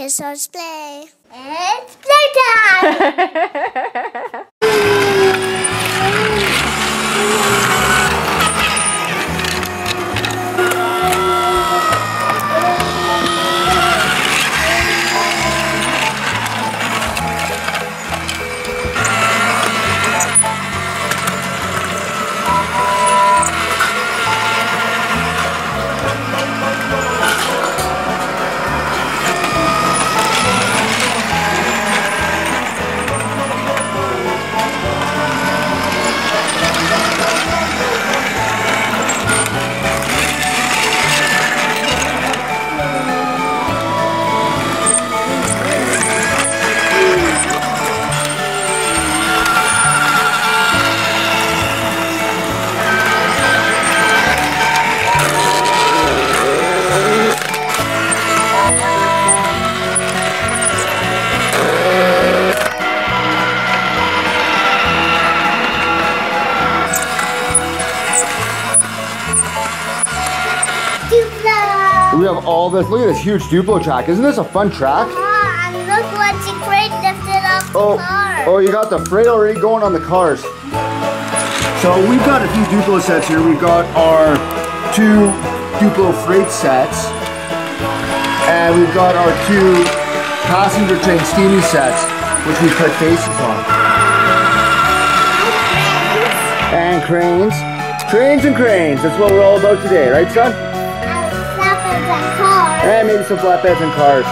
Kids Toys Play. It's playtime! We have all this. Look at this huge Duplo track. Isn't this a fun track? Yeah, and look what the crate lifted off the car. Oh, you got the freight already going on the cars. So we've got a few Duplo sets here. We've got our 2 Duplo freight sets. And we've got our 2 passenger train steamy sets, which we put faces on. And cranes. Cranes and cranes. That's what we're all about today, right, son? And maybe some flatbeds and cars.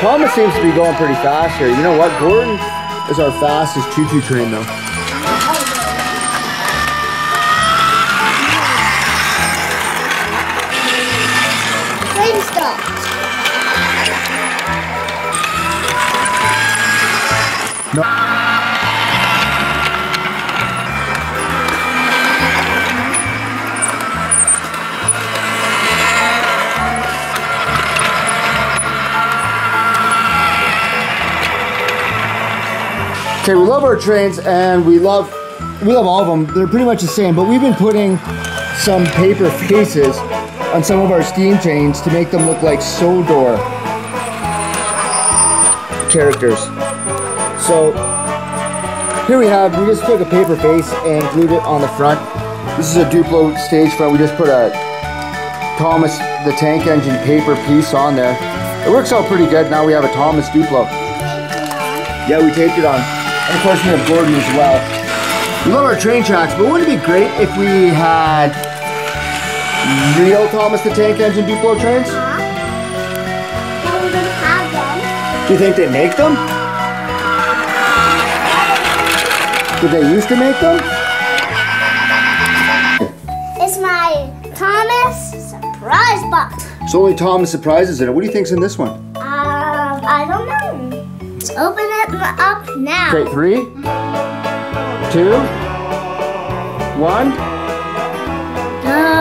Thomas seems to be going pretty fast here. You know what? Gordon is our fastest choo-choo train, though. Train stopped. No. Okay, we love our trains and we love all of them. They're pretty much the same, but we've been putting some paper faces on some of our steam trains to make them look like Sodor characters. So here we just took a paper face and glued it on the front. This is a Duplo stage front. We just put a Thomas the Tank Engine paper piece on there. It works out pretty good. Now we have a Thomas Duplo. Yeah, we taped it on. And of course we have Gordon as well. We love our train tracks, but wouldn't it be great if we had real Thomas the Tank Engine Duplo trains? Yeah. We don't have them. Do you think they make them? Did they used to make them? It's my Thomas surprise box. It's only Thomas surprises in it. What do you think's in this one? I don't know. Let's open it up now. Okay, 3, 2, 1. No.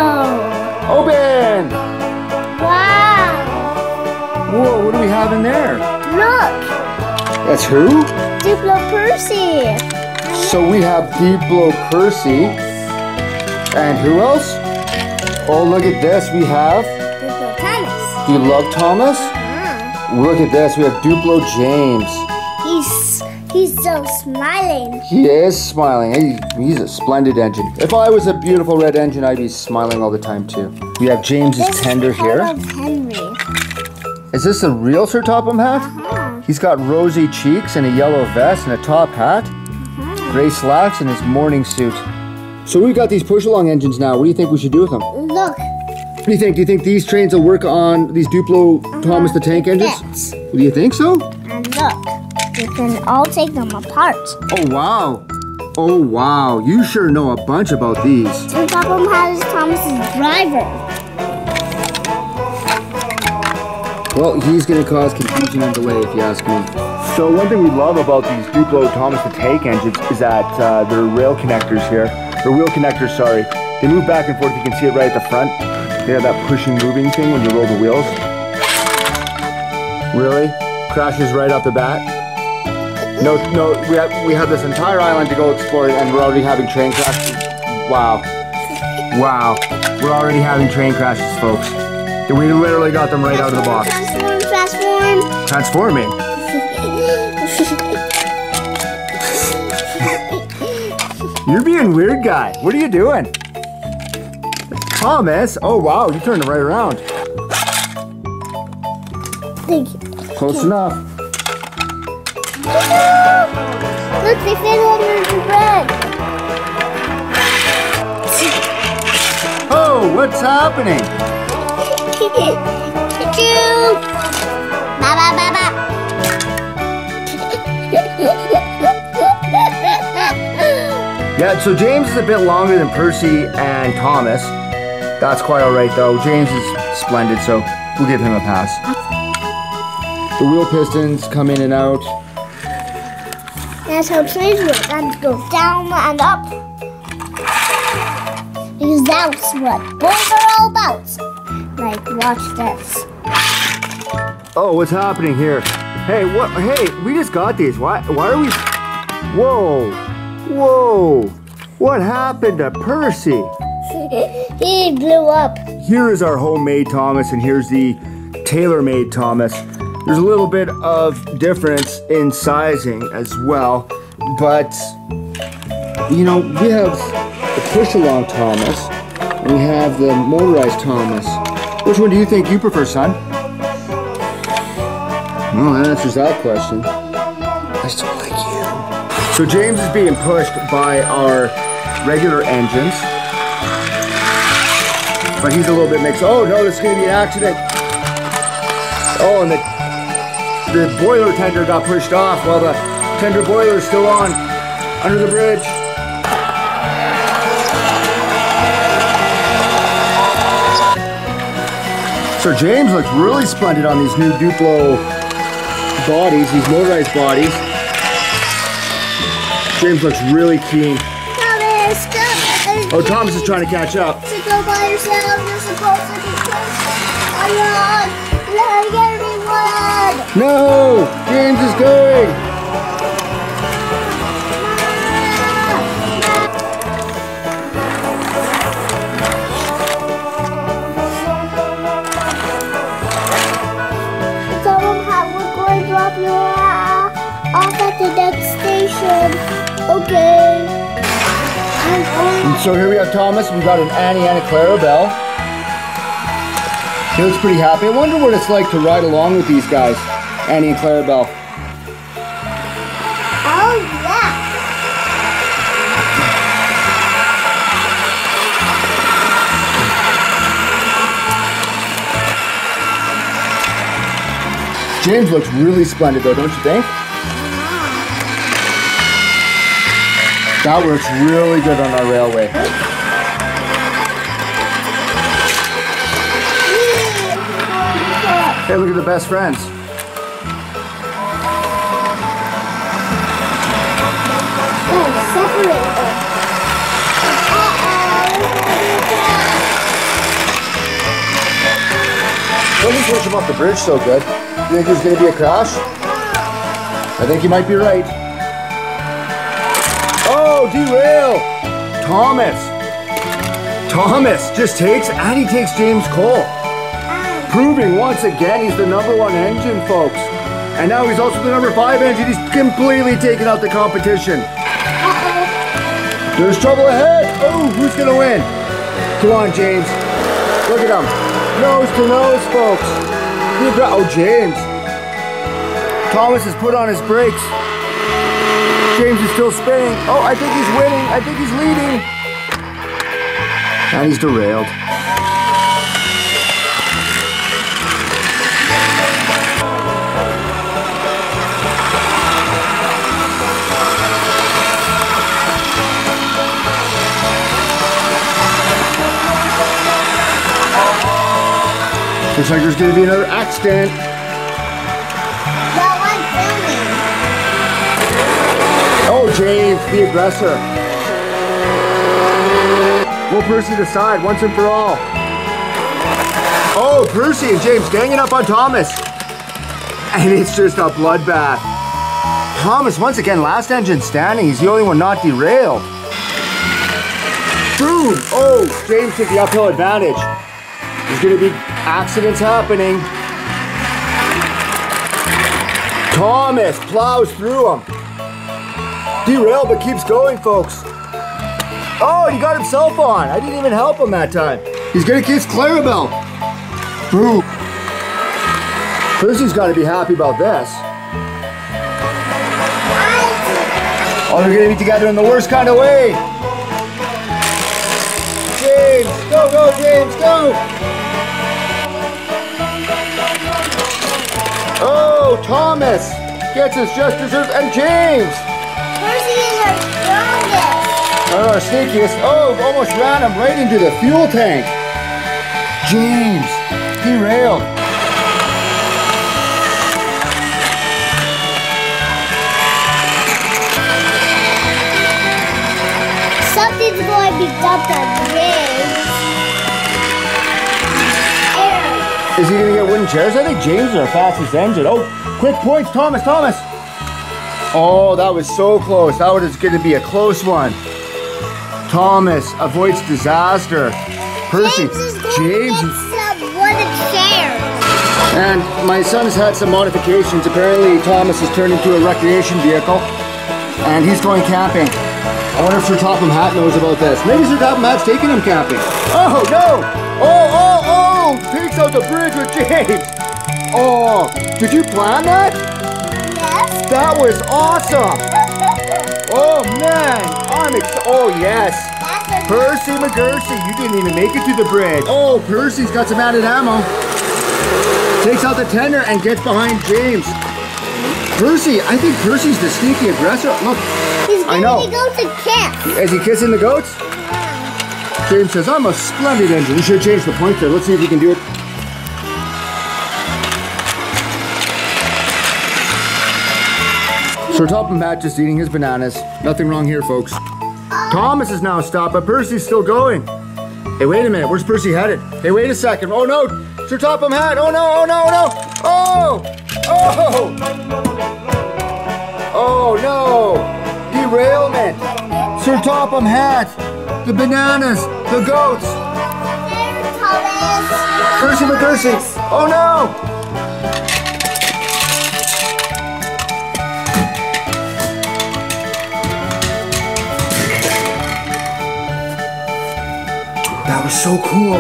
Open! Wow. Whoa, what do we have in there? Look. That's who? Duplo Percy. So we have Duplo Percy. And who else? Oh, look at this. We have Duplo Thomas. Do you love Thomas? Look at this, we have Duplo James. He's so smiling. He is smiling. He's a splendid engine. If I was a beautiful red engine, I'd be smiling all the time too. We have James's tender here. Is this the real Sir Topham Hatt? Uh-huh. He's got rosy cheeks and a yellow vest and a top hat. Uh-huh. Gray slacks and his morning suit. So we've got these push-along engines now. What do you think we should do with them? Look. What do you think? Do you think these trains will work on these Duplo Thomas the Tank engines? Yes. Do you think so? And look, we can all take them apart. Oh wow! Oh wow! You sure know a bunch about these. On top of them has Thomas's driver. Well, he's going to cause confusion and delay, if you ask me. So one thing we love about these Duplo Thomas the Tank engines is that they're rail connectors here. They're wheel connectors, sorry. They move back and forth. You can see it right at the front. They have that pushing, moving thing when you roll the wheels. Really? Crashes right off the bat? No, we have this entire island to go explore and we're already having train crashes. Wow. Wow. We're already having train crashes, folks. We literally got them right out of the box. Transform, transform. Transforming. You're being weird, guy. What are you doing? Thomas? Oh, wow. You turned it right around. Close enough. Look, they fit over into bread. Oh, what's happening? Ba ba ba ba. Yeah, so James is a bit longer than Percy and Thomas. That's quite alright though. James is splendid, so we'll give him a pass. The wheel pistons come in and out. That's how trains work. That goes down and up. Because that's what boys are all about. Like, watch this. Oh, what's happening here? Hey, what? Hey, we just got these. Why are we... Whoa. Whoa. What happened to Percy? He blew up. Here is our homemade Thomas, and here's the tailor-made Thomas. There's a little bit of difference in sizing as well, but you know, we have the push-along Thomas, and we have the motorized Thomas. Which one do you think you prefer, son? Well, that answers that question. I still like you. So James is being pushed by our regular engines, but he's a little bit mixed. Oh no, this is going to be an accident. Oh, and the boiler tender got pushed off while the tender boiler is still on under the bridge. So James looks really splendid on these new Duplo bodies, these motorized bodies. James looks really keen. Thomas, go. Oh, Thomas is trying to catch up. So go by yourself, you're supposed to be close. Oh, yeah. No! James is going! Topham Hatt, we're going to drop you off at the next station. Okay. And so here we have Thomas. We've got an Annie and a Clarabel. He looks pretty happy. I wonder what it's like to ride along with these guys. Annie and Clarabel. Oh, yeah. James looks really splendid though, don't you think? Yeah. That works really good on our railway. Hey, look at the best friends. Don't push him off the bridge so good. You think there's going to be a crash? I think you might be right. Oh, derail! Thomas just takes, and he takes James Cole. Proving once again he's the #1 engine, folks. And now he's also the #5 engine. He's completely taken out the competition. There's trouble ahead. Oh, who's going to win? Come on, James. Look at him. Nose to nose, folks. Oh, James. Thomas has put on his brakes. James is still spinning. Oh, I think he's winning. I think he's leading. And he's derailed. Looks like there's going to be another accident. Oh, James, the aggressor. Will Percy decide once and for all? Oh, Percy and James ganging up on Thomas. And it's just a bloodbath. Thomas, once again, last engine standing. He's the only one not derailed. Boom! Oh, James took the uphill advantage. He's going to be Accident's happening. Thomas plows through him. Derail, but keeps going, folks. Oh, he got himself on. I didn't even help him that time. He's gonna kiss Clarabel. Boo. Percy's gotta be happy about this. Oh, they're gonna be together in the worst kind of way. James, go, go, James, go. Oh, Thomas gets his just desserts, and James. Percy is our strongest. Our sneakiest. Oh, almost ran him right into the fuel tank. James derailed. Something's going to be dumped on James. Is he going to get wooden chairs? I think James is our fastest engine. Oh, quick points, Thomas, Thomas. Oh, that was so close. That was going to be a close one. Thomas avoids disaster. Percy, James wooden chairs. And my son's had some modifications. Apparently, Thomas has turned into a recreation vehicle, and he's going camping. I wonder if Sir Topham Hatt knows about this. Maybe Sir Topham Hatt's taking him camping. Oh no! Oh! Takes out the bridge with James. Oh, did you plan that? Yes. That was awesome. Oh man, I'm excited. Oh yes, Percy McGursey, you didn't even make it to the bridge. Oh, Percy's got some added ammo. Takes out the tender and gets behind James. Percy, I think Percy's the sneaky aggressor. Look, he's giving the goats a kiss. Is he kissing the goats? Yeah. James says, I'm a splendid engine. We should change the point there. Let's see if he can do it. Sir Topham Hatt just eating his bananas. Nothing wrong here, folks. Thomas is now stopped, but Percy's still going. Hey, wait a minute. Where's Percy headed? Hey, wait a second. Oh, no. Sir Topham Hatt. Oh, no. Oh, no. No. Oh. Oh. Oh, no. Derailment. Sir Topham Hatt. The bananas. The goats. Percy McGursey. Oh, no. That was so cool.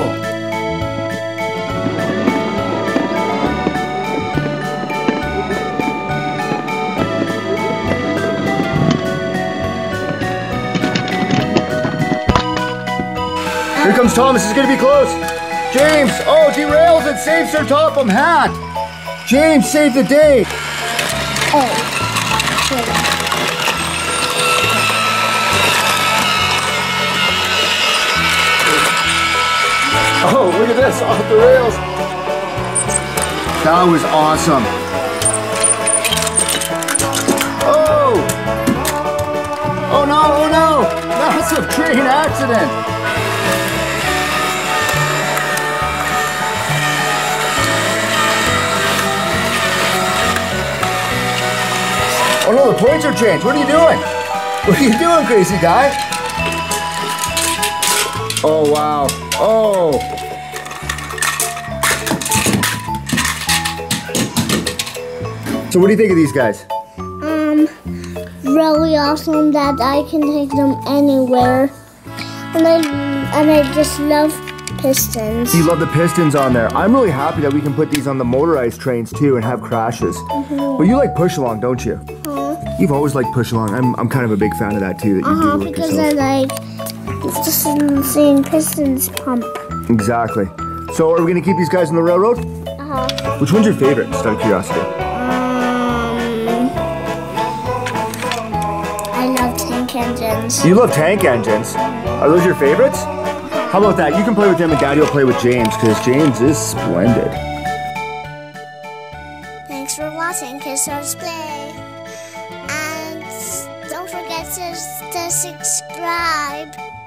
Here comes Thomas. It's going to be close. James, oh, derails and saves Sir Topham Hatt. James saved the day. Oh, oh, look at this, off the rails. That was awesome. Oh! Oh no, massive train accident. Oh no, the points are changed. What are you doing? What are you doing, crazy guy? Oh wow. Oh! So what do you think of these guys? Really awesome that I can take them anywhere. And I just love pistons. You love the pistons on there. I'm really happy that we can put these on the motorized trains too and have crashes. But you like push-along, don't you? You've always liked push-along. I'm kind of a big fan of that too, that you do with yourself. Because I like... It's just an insane pistons pump. Exactly. So are we going to keep these guys on the railroad? Uh-huh. Which one's your favorite, just out of curiosity? I love tank engines. You love tank engines? Are those your favorites? How about that? You can play with them and Daddy will play with James, because James is splendid. Thanks for watching Kids Toys Play. And don't forget to subscribe.